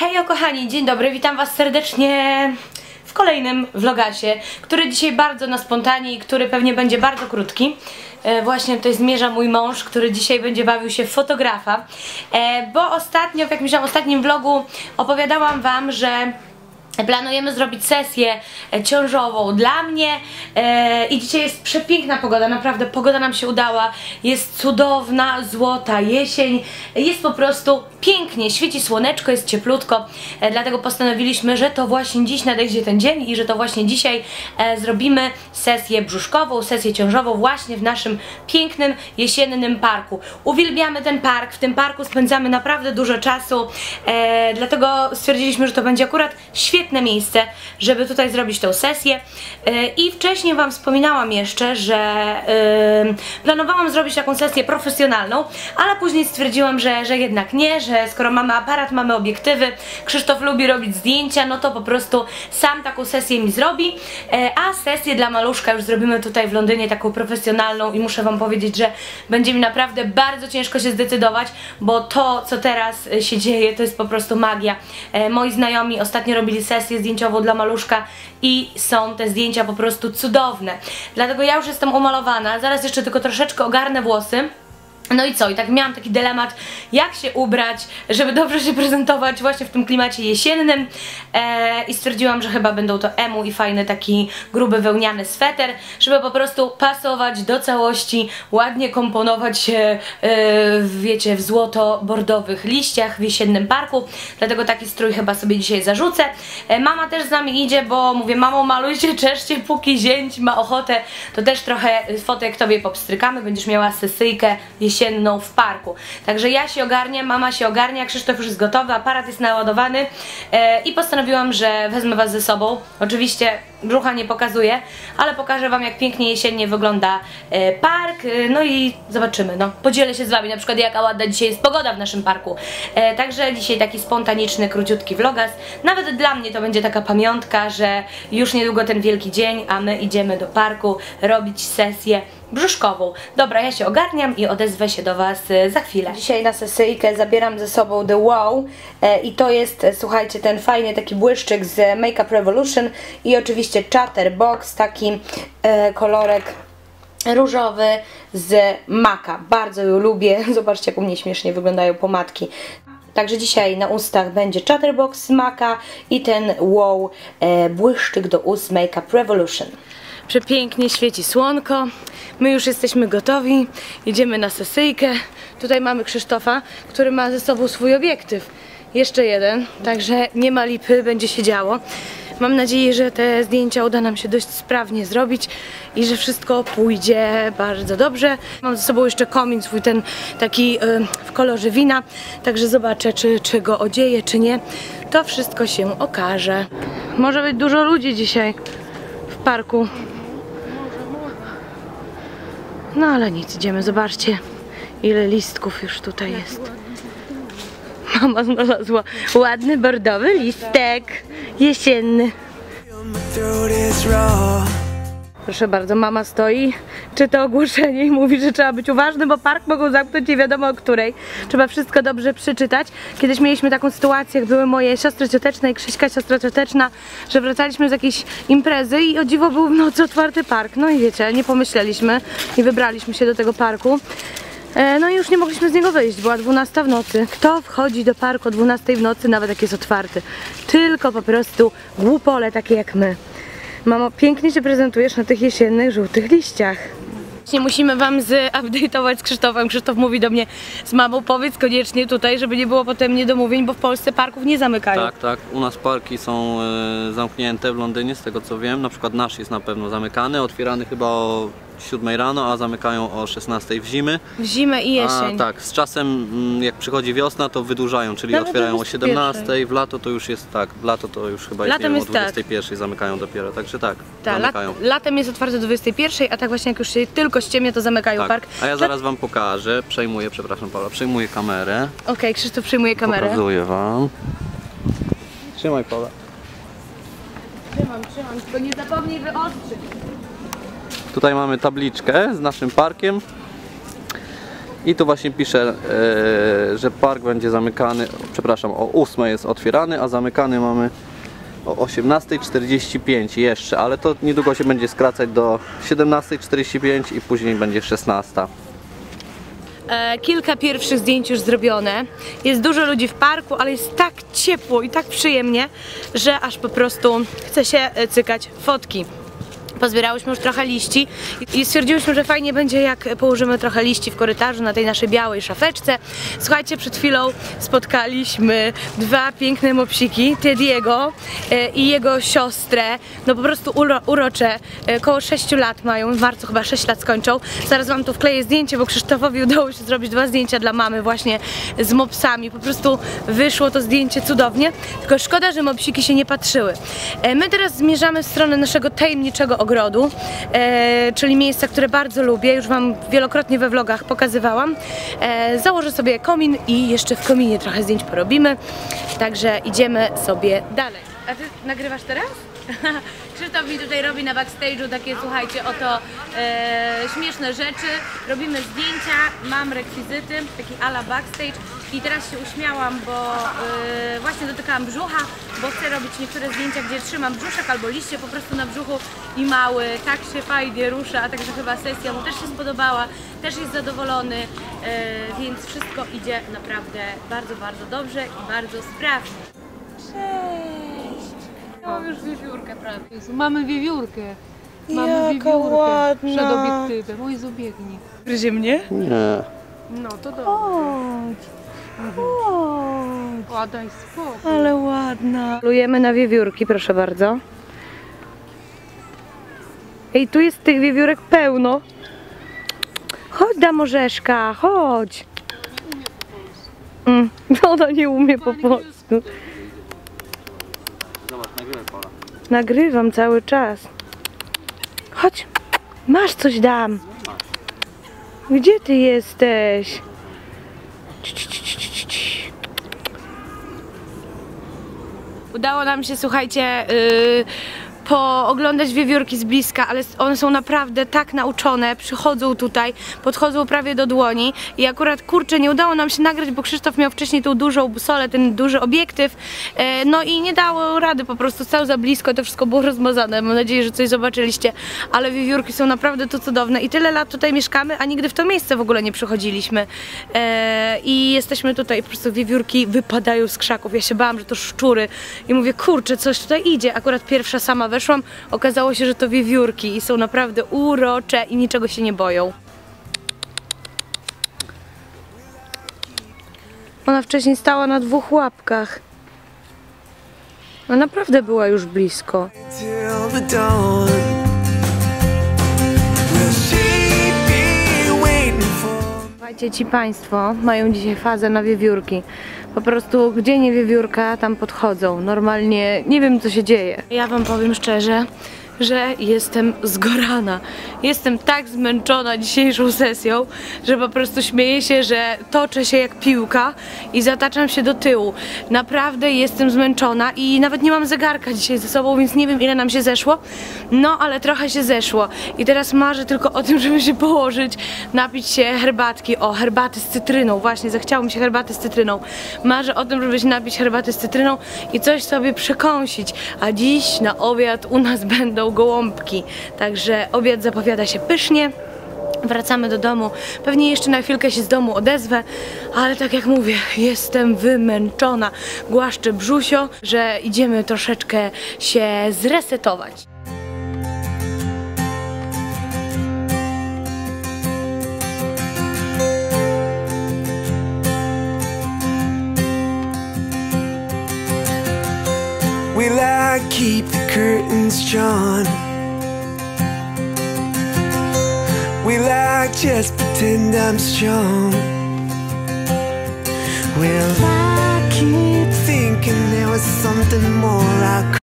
Hejo kochani, dzień dobry, witam was serdecznie w kolejnym vlogasie, który dzisiaj bardzo na spontanie i który pewnie będzie bardzo krótki. Właśnie tutaj zmierza mój mąż, który dzisiaj będzie bawił się w fotografa, bo ostatnio, w jakimś tam ostatnim vlogu opowiadałam wam, że planujemy zrobić sesję ciążową dla mnie i dzisiaj jest przepiękna pogoda, naprawdę pogoda nam się udała, jest cudowna, złota jesień, jest po prostu pięknie, świeci słoneczko, jest cieplutko, dlatego postanowiliśmy, że to właśnie dziś nadejdzie ten dzień i że to właśnie dzisiaj zrobimy sesję brzuszkową, sesję ciążową właśnie w naszym pięknym jesiennym parku. Uwielbiamy ten park, w tym parku spędzamy naprawdę dużo czasu, dlatego stwierdziliśmy, że to będzie akurat świetne miejsce, żeby tutaj zrobić tą sesję. I wcześniej wam wspominałam jeszcze, że planowałam zrobić taką sesję profesjonalną, ale później stwierdziłam, że jednak nie, że skoro mamy aparat, mamy obiektywy, Krzysztof lubi robić zdjęcia, no to po prostu sam taką sesję mi zrobi, a sesję dla maluszka już zrobimy tutaj w Londynie, taką profesjonalną, i muszę wam powiedzieć, że będzie mi naprawdę bardzo ciężko się zdecydować, bo to, co teraz się dzieje, to jest po prostu magia. Moi znajomi ostatnio robili sesję zdjęciową dla maluszka i są te zdjęcia po prostu cudowne. Dlatego ja już jestem umalowana, zaraz jeszcze tylko troszeczkę ogarnę włosy. No i co? I tak miałam taki dylemat, jak się ubrać, żeby dobrze się prezentować właśnie w tym klimacie jesiennym, i stwierdziłam, że chyba będą to emu i fajny taki gruby wełniany sweter, żeby po prostu pasować do całości, ładnie komponować się, wiecie, w złoto-bordowych liściach w jesiennym parku. Dlatego taki strój chyba sobie dzisiaj zarzucę. Mama też z nami idzie, bo mówię: mamo, malujcie, czeszcie, póki zięć ma ochotę, to też trochę fotek tobie popstrykamy, będziesz miała sesyjkę jesienną w parku. Także ja się ogarnię, mama się ogarnia, Krzysztof już jest gotowy, aparat jest naładowany i postanowiłam, że wezmę was ze sobą. Oczywiście brzucha nie pokazuję, ale pokażę wam, jak pięknie jesiennie wygląda park, no i zobaczymy, no. Podzielę się z wami na przykład, jaka ładna dzisiaj jest pogoda w naszym parku. Także dzisiaj taki spontaniczny, króciutki vlogas. Nawet dla mnie to będzie taka pamiątka, że już niedługo ten wielki dzień, a my idziemy do parku robić sesję brzuszkową. Dobra, ja się ogarniam i odezwę się do was za chwilę. Dzisiaj na sesyjkę zabieram ze sobą The Wow i to jest, słuchajcie, ten fajny taki błyszczyk z Makeup Revolution i oczywiście Chatterbox, taki kolorek różowy z maka. Bardzo ją lubię. Zobaczcie, jak u mnie śmiesznie wyglądają pomadki. Także dzisiaj na ustach będzie Chatterbox z maka i ten Wow błyszczyk do ust Makeup Revolution. Przepięknie świeci słonko, my już jesteśmy gotowi, idziemy na sesyjkę. Tutaj mamy Krzysztofa, który ma ze sobą swój obiektyw, jeszcze jeden, także nie ma lipy, będzie się działo. Mam nadzieję, że te zdjęcia uda nam się dość sprawnie zrobić i że wszystko pójdzie bardzo dobrze. Mam ze sobą jeszcze komin swój, ten taki w kolorze wina, także zobaczę, czy go odzieje, czy nie. To wszystko się okaże. Może być dużo ludzi dzisiaj w parku. No ale nic, idziemy. Zobaczcie, ile listków już tutaj jest. Mama znalazła ładny bordowy listek jesienny. Proszę bardzo, mama stoi, czyta ogłoszenie i mówi, że trzeba być uważnym, bo park mogą zamknąć nie wiadomo o której. Trzeba wszystko dobrze przeczytać. Kiedyś mieliśmy taką sytuację, jak były moje siostry cioteczne i Krzyśka, siostra cioteczna, że wracaliśmy z jakiejś imprezy i o dziwo był w nocy otwarty park. No i wiecie, nie pomyśleliśmy i wybraliśmy się do tego parku. No i już nie mogliśmy z niego wyjść, była 12 w nocy. Kto wchodzi do parku o 12 w nocy, nawet jak jest otwarty? Tylko po prostu głupole takie jak my. Mamo, pięknie się prezentujesz na tych jesiennych, żółtych liściach. Musimy wam zupdate'ować z Krzysztofem. Krzysztof mówi do mnie: z mamą powiedz koniecznie tutaj, żeby nie było potem niedomówień, bo w Polsce parków nie zamykają. Tak, tak, u nas parki są zamknięte w Londynie, z tego co wiem. Na przykład nasz jest na pewno zamykany, otwierany chyba o 7 rano, a zamykają o 16 w zimę. W zimę i jesień. A, tak, z czasem jak przychodzi wiosna, to wydłużają, czyli nawet otwierają o 17, w lato to już jest tak, w lato to już chyba jest, nie wiem, jest o 21 tak. Zamykają dopiero, także tak, zamykają. Latem jest otwarte do 21, a tak właśnie jak już się tylko ściemnie, to zamykają tak. Park. A ja zaraz wam pokażę, przepraszam Paula, przejmuję kamerę. Okej, Krzysztof przejmuje kamerę. Pokazuję wam. Trzymaj, Paula. Trzymam, tylko nie zapomnij wyostrzyć. Tutaj mamy tabliczkę z naszym parkiem I tu właśnie pisze, że park będzie zamykany, przepraszam, o 8 jest otwierany, a zamykany mamy o 18:45 jeszcze, ale to niedługo się będzie skracać do 17:45 i później będzie 16:00. Kilka pierwszych zdjęć już zrobione. Jest dużo ludzi w parku, ale jest tak ciepło i tak przyjemnie, że aż po prostu chce się cykać fotki. Pozbierałyśmy już trochę liści i stwierdziłyśmy, że fajnie będzie, jak położymy trochę liści w korytarzu na tej naszej białej szafeczce. Słuchajcie, przed chwilą spotkaliśmy dwa piękne mopsiki, Tediego i jego siostrę, no po prostu urocze, koło 6 lat mają, w marcu chyba 6 lat skończą. Zaraz wam tu wkleję zdjęcie, bo Krzysztofowi udało się zrobić dwa zdjęcia dla mamy właśnie z mopsami. Po prostu wyszło to zdjęcie cudownie, tylko szkoda, że mopsiki się nie patrzyły. My teraz zmierzamy w stronę naszego tajemniczego ogrodu, czyli miejsca, które bardzo lubię, już wam wielokrotnie we vlogach pokazywałam. Założę sobie komin i jeszcze w kominie trochę zdjęć porobimy, także idziemy sobie dalej. A ty nagrywasz teraz? Krzysztof mi tutaj robi na backstage'u takie, słuchajcie, oto śmieszne rzeczy. Robimy zdjęcia, mam rekwizyty, taki ala backstage. I teraz się uśmiałam, bo właśnie dotykałam brzucha, bo chcę robić niektóre zdjęcia, gdzie trzymam brzuszek albo liście po prostu na brzuchu i mały tak się fajnie rusza, a także chyba sesja mu też się spodobała, też jest zadowolony, więc wszystko idzie naprawdę bardzo, bardzo dobrze i bardzo sprawnie. Cześć! Mam już wiewiórkę prawie. Jezu, mamy wiewiórkę. Mamy jaka wiewiórkę ładna. Przed obiektywem. Oj, zubiegnie. Gryzie mnie? Nie. No to dobrze. Chodź. O, daj spokój. Ale ładna. Polujemy na wiewiórki, proszę bardzo. Ej, tu jest tych wiewiórek pełno. Chodź, dam orzeszka, chodź. Ona nie umie po polsku. Zobacz, nagrywaj, Paula. Nagrywam cały czas. Chodź, masz coś dam. Gdzie ty jesteś? Udało nam się, słuchajcie, pooglądać wiewiórki z bliska, ale one są naprawdę tak nauczone, przychodzą tutaj, podchodzą prawie do dłoni i akurat, kurczę, nie udało nam się nagrać, bo Krzysztof miał wcześniej tą dużą busolę, ten duży obiektyw, no i nie dało rady, po prostu stał za blisko, to wszystko było rozmazane, mam nadzieję, że coś zobaczyliście, ale wiewiórki są naprawdę to cudowne i tyle lat tutaj mieszkamy, a nigdy w to miejsce w ogóle nie przychodziliśmy i jesteśmy tutaj, po prostu wiewiórki wypadają z krzaków, ja się bałam, że to szczury i mówię, kurczę, coś tutaj idzie, akurat pierwsza sama weszłam, okazało się, że to wiewiórki i są naprawdę urocze i niczego się nie boją. Ona wcześniej stała na dwóch łapkach. Ona naprawdę była już blisko. Słuchajcie, ci państwo mają dzisiaj fazę na wiewiórki. Po prostu gdzie nie wiewiórka, tam podchodzą. Normalnie nie wiem, co się dzieje. Ja wam powiem szczerze, że jestem zgorana. Jestem tak zmęczona dzisiejszą sesją, że po prostu śmieję się, że toczę się jak piłka i zataczam się do tyłu. Naprawdę jestem zmęczona i nawet nie mam zegarka dzisiaj ze sobą, więc nie wiem, ile nam się zeszło. No, ale trochę się zeszło. I teraz marzę tylko o tym, żeby się położyć, napić się herbatki. O, herbaty z cytryną. Właśnie, zachciało mi się herbaty z cytryną. Marzę o tym, żeby się napić herbaty z cytryną i coś sobie przekąsić. A dziś na obiad u nas będą gołąbki, także obiad zapowiada się pysznie, wracamy do domu, pewnie jeszcze na chwilkę się z domu odezwę, ale tak jak mówię, jestem wymęczona, głaszczę brzusio, że idziemy troszeczkę się zresetować. Will I keep the curtains drawn? Will I just pretend I'm strong? Will I keep thinking there was something more I could?